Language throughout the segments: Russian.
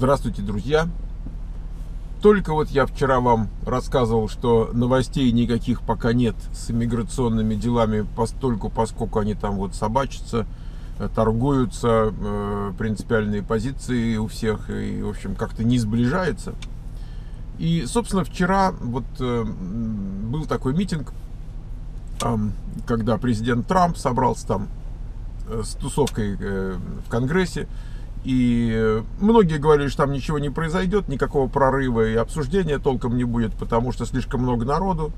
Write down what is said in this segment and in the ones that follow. Здравствуйте, друзья! Только вот я вчера вам рассказывал, что новостей никаких пока нет с иммиграционными делами, поскольку они там вот собачатся, торгуются, принципиальные позиции у всех, и, в общем, как-то не сближается. И, собственно, вчера вот был такой митинг, когда президент Трамп собрался там с тусовкой в Конгрессе, и многие говорили, что там ничего не произойдет, никакого прорыва и обсуждения толком не будет, потому что слишком много народу.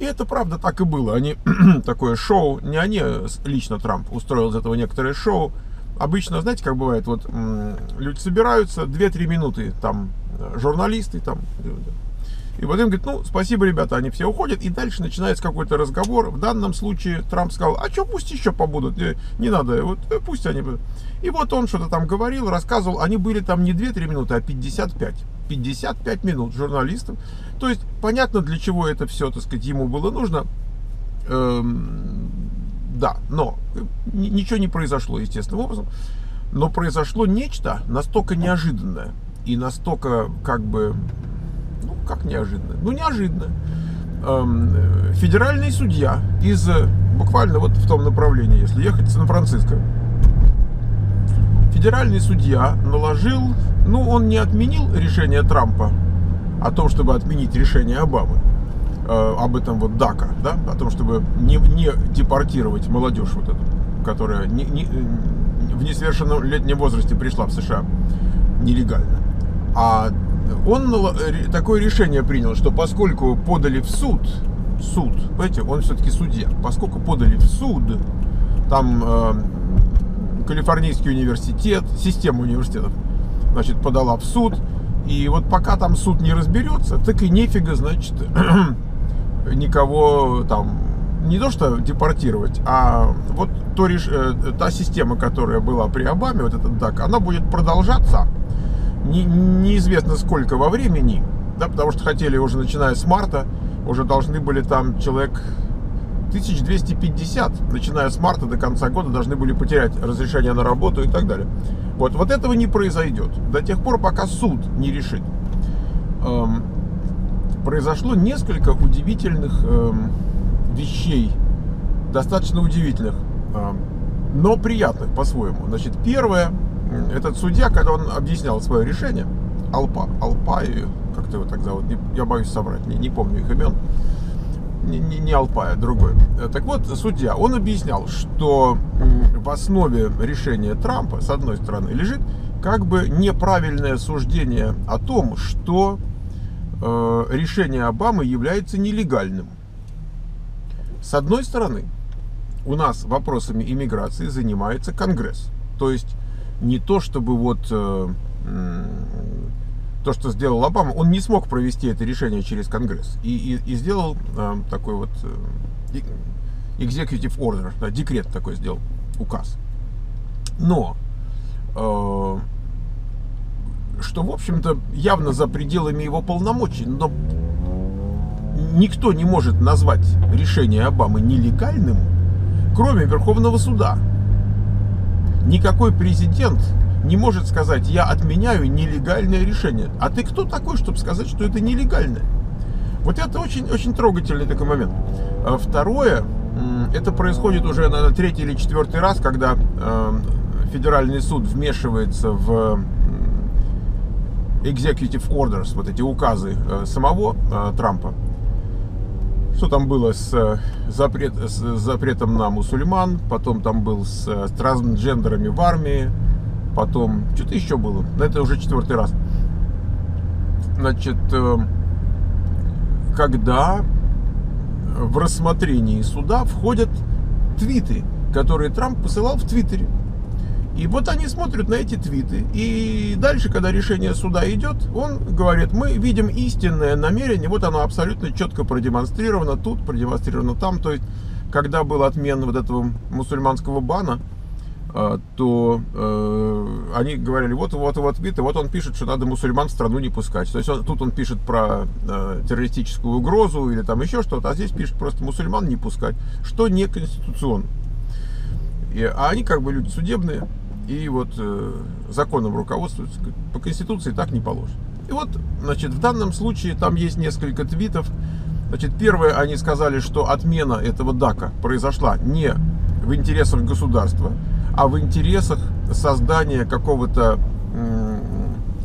И это правда так и было. Они такое шоу, не они, лично Трамп устроил из этого некоторое шоу. Обычно, знаете, как бывает, вот люди собираются, 2-3 минуты там журналисты, там, и потом говорит, ну, спасибо, ребята, они все уходят, и дальше начинается какой-то разговор. В данном случае Трамп сказал, а что, пусть еще побудут, не надо, вот пусть они будут. И вот он что-то там говорил, рассказывал, они были там не 2-3 минуты, а 55 минут журналистов. То есть понятно, для чего это все, так сказать, ему было нужно. Да, но ничего не произошло естественным образом, но произошло нечто настолько неожиданное и настолько, как бы, ну, как неожиданно, ну, неожиданно. Федеральный судья из, буквально вот в том направлении, если ехать, Сан-Франциско, федеральный судья наложил, ну, он не отменил решение Трампа о том, чтобы отменить решение Обамы, об этом вот Дака, да, о том, чтобы не депортировать молодежь вот эту, которая в несовершеннолетнем возрасте пришла в США нелегально. А он такое решение принял, что поскольку подали в суд, понимаете, он все-таки судья, поскольку подали в суд, там Калифорнийский университет, система университетов, значит, подала в суд, и вот пока там суд не разберется, так и нефига, значит, никого там, не то что депортировать, а вот та система, которая была при Обаме, вот этот ДАК, она будет продолжаться неизвестно сколько во времени, да, потому что хотели уже, начиная с марта, уже должны были там человек 1250, начиная с марта до конца года, должны были потерять разрешение на работу и так далее. Вот этого не произойдет до тех пор, пока суд не решит. Произошло несколько удивительных вещей, достаточно удивительных, но приятных по-своему. Значит, первое, этот судья, когда он объяснял свое решение, Алпай, как-то его так зовут, я боюсь соврать, не помню их имен, не Алпай, а другой. Так вот, судья, он объяснял, что в основе решения Трампа, с одной стороны, лежит как бы неправильное суждение о том, что решение Обамы является нелегальным. С одной стороны, у нас вопросами иммиграции занимается Конгресс. То есть не то, чтобы вот то, что сделал Обама, он не смог провести это решение через Конгресс. И сделал такой вот executive order, да, декрет такой сделал, указ. Но, что, в общем-то, явно за пределами его полномочий, но никто не может назвать решение Обамы нелегальным, кроме Верховного суда. Никакой президент не может сказать, я отменяю нелегальное решение. А ты кто такой, чтобы сказать, что это нелегальное? Вот это очень трогательный такой момент. Второе, это происходит уже, наверное, 3-й или 4-й раз, когда федеральный суд вмешивается в executive orders, вот эти указы самого Трампа. Что там было с запретом на мусульман, потом там был с трансгендерами в армии, потом что-то еще было. Это уже 4-й раз. Значит, когда в рассмотрении суда входят твиты, которые Трамп посылал в Твиттере. И вот они смотрят на эти твиты. И дальше, когда решение суда идет, он говорит, мы видим истинное намерение. Вот оно абсолютно четко продемонстрировано тут, продемонстрировано там. То есть, когда был отмен вот этого мусульманского бана, то они говорили, вот его твит, и вот он пишет, что надо мусульман в страну не пускать. То есть, тут он пишет про террористическую угрозу или там еще что-то, а здесь пишет просто мусульман не пускать, что не конституционно. А они как бы люди судебные. и вот законом руководствуются. По Конституции так не положено. И вот, значит, в данном случае там есть несколько твитов. Значит, первое, они сказали, что отмена этого дака произошла не в интересах государства, а в интересах создания какого-то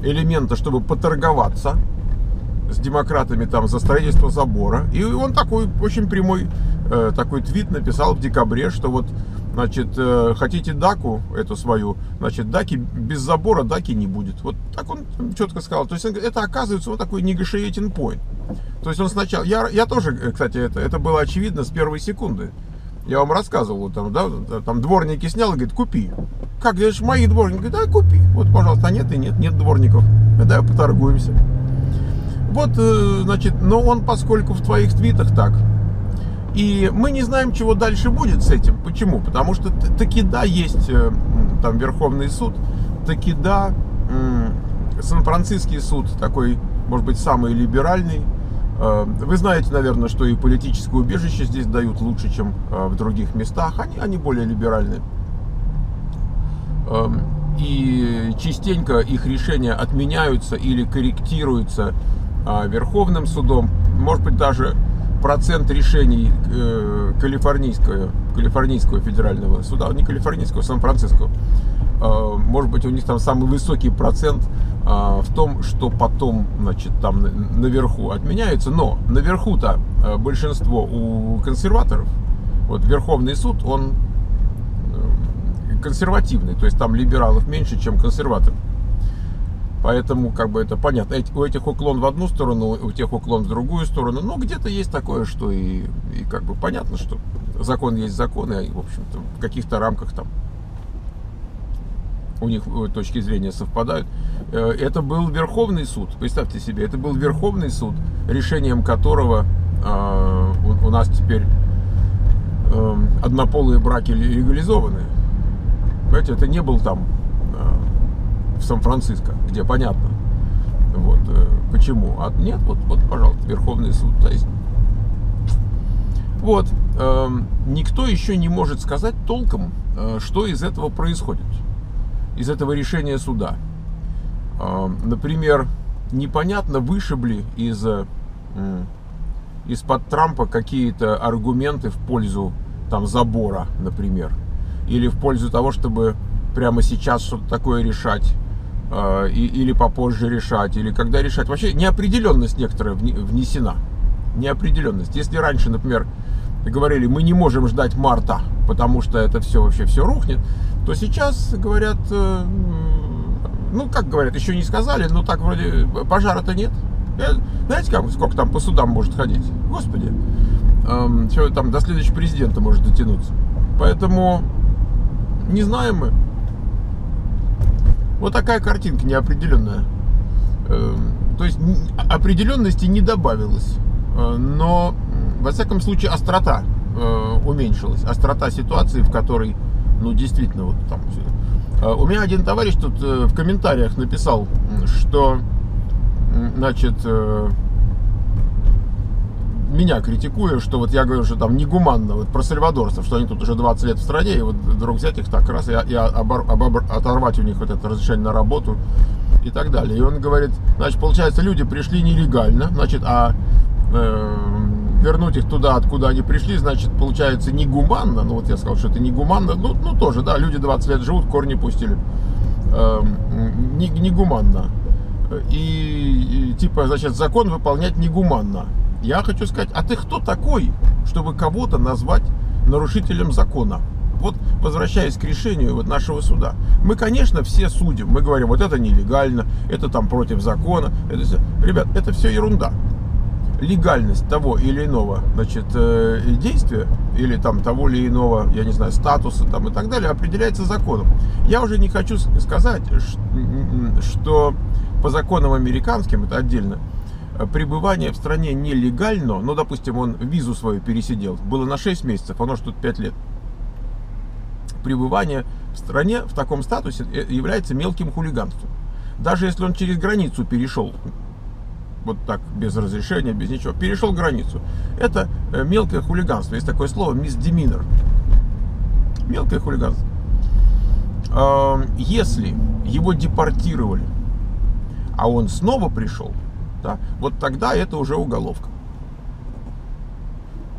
элемента, чтобы поторговаться с демократами там за строительство забора. И он такой очень прямой такой твит написал в декабре, что вот, значит, хотите даку эту свою, значит, даки без забора, даки не будет. Вот так он четко сказал. То есть это, оказывается, вот такой negotiating point. То есть он сначала, я тоже, кстати, это было очевидно с первой секунды. Я вам рассказывал, там, да, там дворники снял и говорит, купи. Как, говоришь, мои дворники? Говорит, да, купи. Вот, пожалуйста, а нет и нет, нет дворников. Да, поторгуемся. Вот, значит, но он, поскольку в твоих твитах так. И мы не знаем, чего дальше будет с этим. Почему? Потому что таки да, есть там Верховный суд, таки да, Сан-Франциский суд, такой, может быть, самый либеральный. Вы знаете, наверное, что и политическое убежище здесь дают лучше, чем в других местах. Они более либеральны. И частенько их решения отменяются или корректируются Верховным судом. Может быть, даже процент решений Калифорнийского федерального суда, не Калифорнийского, Сан-Франциско, может быть, у них там самый высокий процент в том, что потом, значит, там наверху отменяется. Но наверху-то большинство у консерваторов. Вот Верховный суд, он консервативный, то есть там либералов меньше, чем консерваторов. Поэтому, как бы, это понятно. У этих уклон в одну сторону, у тех уклон в другую сторону. Но где-то есть такое, что и как бы понятно, что закон есть закон, и, в общем-то, в каких-то рамках там у них точки зрения совпадают. Это был Верховный суд, представьте себе, это был Верховный суд, решением которого у нас теперь однополые браки легализованы. Понимаете, это не был там в Сан-Франциско, где понятно. Вот почему. А нет, вот, пожалуйста, Верховный суд. То есть, вот, никто еще не может сказать толком, что из этого происходит, из этого решения суда. Например, непонятно, вышибли из-под Трампа какие-то аргументы в пользу там забора, например, или в пользу того, чтобы прямо сейчас что-то такое решать, или попозже решать, или когда решать. Вообще неопределенность некоторая внесена. Неопределенность. Если раньше, например, говорили, мы не можем ждать марта, потому что это все вообще все рухнет, то сейчас говорят, ну как говорят, еще не сказали, но так вроде пожара-то нет. Знаете, сколько там по судам может ходить? Господи, все там до следующего президента может дотянуться. Поэтому не знаем мы. Вот такая картинка неопределенная. То есть определенности не добавилось, но во всяком случае острота уменьшилась, острота ситуации, в которой, ну, действительно, вот там. У меня один товарищ тут в комментариях написал, что, значит, меня критикуя, что вот я говорю, что там негуманно, вот про сальвадорцев, что они тут уже 20 лет в стране, и вот вдруг взять их так раз и оторвать у них вот это разрешение на работу и так далее. И он говорит, значит, получается, люди пришли нелегально, значит, а вернуть их туда, откуда они пришли, значит, получается, негуманно. Ну, вот я сказал, что это негуманно. Ну, тоже, да, люди 20 лет живут, корни пустили. Негуманно. И, типа, значит, закон выполнять негуманно. Я хочу сказать, а ты кто такой, чтобы кого-то назвать нарушителем закона? Вот, возвращаясь к решению вот нашего суда. Мы, конечно, все судим. Мы говорим, вот это нелегально, это там против закона. Это все. Ребят, это все ерунда. Легальность того или иного, значит, действия, или там того или иного, я не знаю, статуса там и так далее, определяется законом. Я уже не хочу сказать, что по законам американским, это отдельно, пребывание в стране нелегально, но, допустим, он визу свою пересидел, было на 6 месяцев, оно ж тут 5 лет. Пребывание в стране в таком статусе является мелким хулиганством. Даже если он через границу перешел, вот так, без разрешения, без ничего, перешел границу. Это мелкое хулиганство. Есть такое слово misdemeanor. Мелкое хулиганство. если его депортировали, а он снова пришел, да, вот тогда это уже уголовка.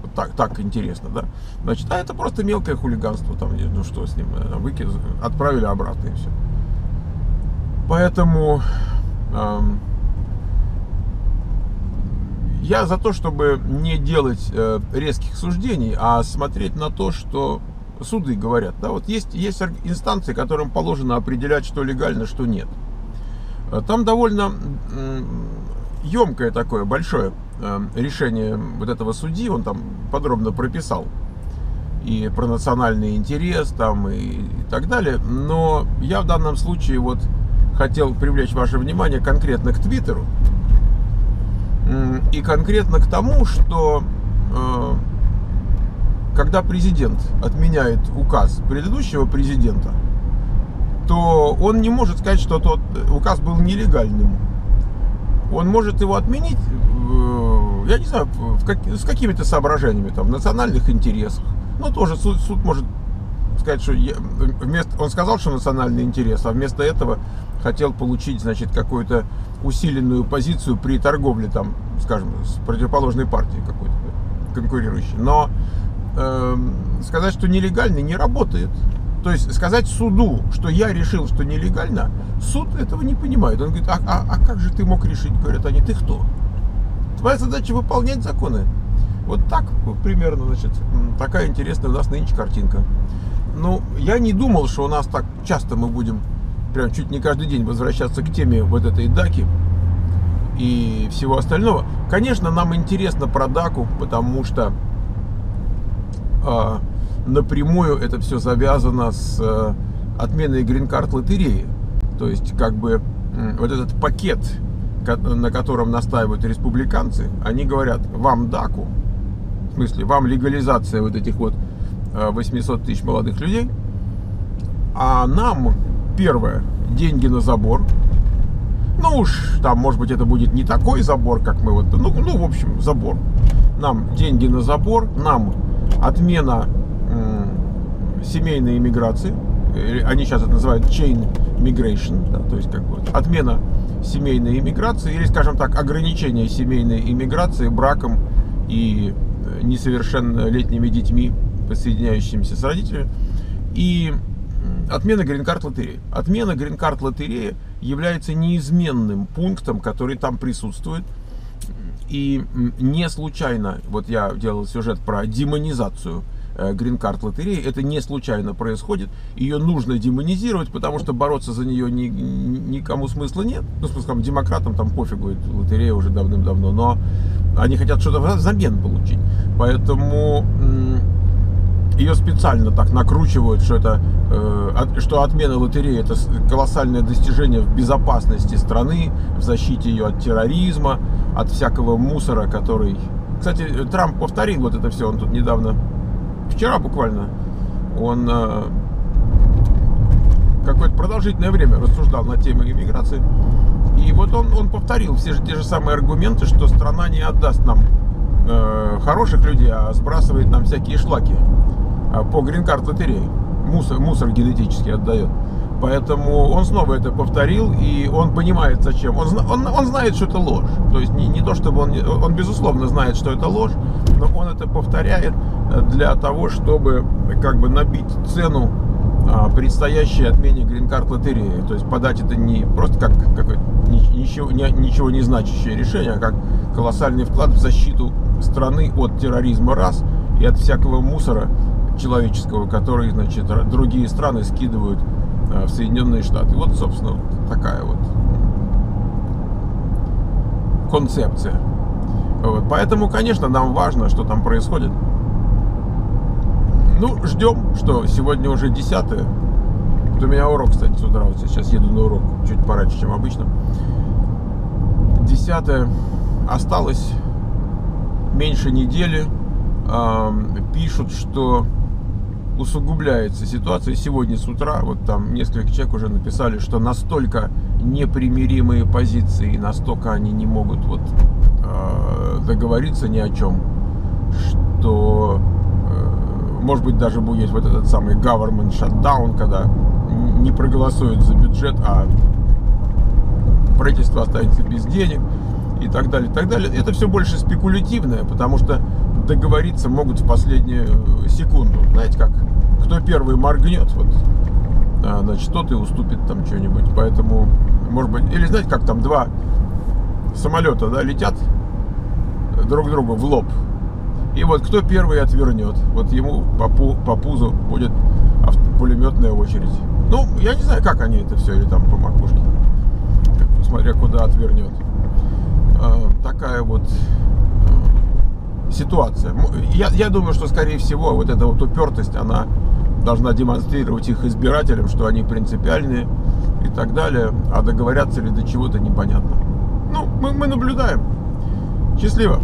Вот так интересно, да? Значит, а это просто мелкое хулиганство, там, ну что с ним, выкинь, отправили обратно и все. Поэтому я за то, чтобы не делать резких суждений, а смотреть на то, что суды говорят. Да, вот есть инстанции, которым положено определять, что легально, что нет. Там довольно емкое такое большое решение вот этого судьи, он там подробно прописал и про национальный интерес там и так далее. Но я в данном случае вот хотел привлечь ваше внимание конкретно к Твиттеру и конкретно к тому, что когда президент отменяет указ предыдущего президента, то он не может сказать, что тот указ был нелегальным. Он может его отменить, я не знаю, с какими-то соображениями, там, в национальных интересах. Но тоже суд может сказать, что он сказал, что национальный интерес, а вместо этого хотел получить, значит, какую-то усиленную позицию при торговле, там, скажем, с противоположной партией какой-то конкурирующей. Но сказать, что нелегальный, не работает. То есть сказать суду, что я решил, что нелегально, суд этого не понимает. Он говорит, а как же ты мог решить? Говорят они, ты кто? Твоя задача выполнять законы. Вот так примерно, значит, такая интересная у нас нынче картинка. Ну, я не думал, что у нас так часто мы будем, прям чуть не каждый день, возвращаться к теме вот этой Даки и всего остального. Конечно, нам интересно про Даку, потому что напрямую это все завязано с отменой Green Card лотереи. То есть, как бы, вот этот пакет, на котором настаивают республиканцы, они говорят, вам Даку, в смысле, вам легализация вот этих вот 800 тысяч молодых людей, а нам, первое, деньги на забор. Ну уж, там, может быть, это будет не такой забор, как мы вот, ну в общем, забор. Нам деньги на забор, нам отмена семейной иммиграции, они сейчас это называют chain migration, да, то есть как бы отмена семейной иммиграции, или, скажем так, ограничение семейной иммиграции браком и несовершеннолетними детьми, присоединяющимися с родителями, и отмена грин-карт лотереи. Отмена грин-карт лотереи является неизменным пунктом, который там присутствует. И не случайно, вот я делал сюжет про демонизацию грин-карт лотереи, это не случайно происходит, ее нужно демонизировать, потому что бороться за нее никому смысла нет. Ну, скажем, демократам там пофигу, лотерея уже давным-давно, но они хотят что-то взамен получить. Поэтому ее специально так накручивают, что это, что отмена лотереи — это колоссальное достижение в безопасности страны, в защите ее от терроризма, от всякого мусора, который... Кстати, Трамп повторил вот это все, он тут недавно, вчера буквально, он какое-то продолжительное время рассуждал на тему иммиграции, и вот он повторил все же те же самые аргументы, что страна не отдаст нам хороших людей, а сбрасывает нам всякие шлаки по грин-карт лотереи, мусор генетически отдает. Поэтому он снова это повторил, и он понимает, зачем. Он знает, что это ложь. То есть не то, чтобы он безусловно знает, что это ложь, но он это повторяет для того, чтобы как бы набить цену предстоящей отмене грин-карт лотереи. То есть подать это не просто как какое-то ничего не значащее решение, а как колоссальный вклад в защиту страны от терроризма раз и от всякого мусора человеческого, который, значит, другие страны скидывают в Соединенные Штаты. Вот, собственно, такая вот концепция. Вот. Поэтому, конечно, нам важно, что там происходит. Ну, ждем, что сегодня уже 10-е. Вот у меня урок, кстати, с утра. Вот сейчас еду на урок чуть пораньше, чем обычно. 10-е. Осталось меньше недели. Пишут, что усугубляется ситуация. Сегодня с утра вот там несколько человек уже написали, что настолько непримиримые позиции, настолько они не могут вот договориться ни о чем, что может быть даже будет вот этот самый government shutdown, когда не проголосует за бюджет, а правительство останется без денег и так далее, и так далее. Это все больше спекулятивное, потому что договориться могут в последнюю секунду. Знаете, как кто первый моргнет, вот, значит, тот и уступит там что-нибудь. Поэтому, может быть, или знаете, как там два самолета, да, летят друг другу в лоб. И вот кто первый отвернет, вот ему по пузу будет пулеметная очередь. Ну, я не знаю, как они это все, или там по макушке, смотря куда отвернет. Такая вот ситуация. Я думаю, что, скорее всего, вот эта вот упертость, она должна демонстрировать их избирателям, что они принципиальные и так далее. А договорятся ли до чего-то, непонятно. Ну, мы наблюдаем. Счастливо!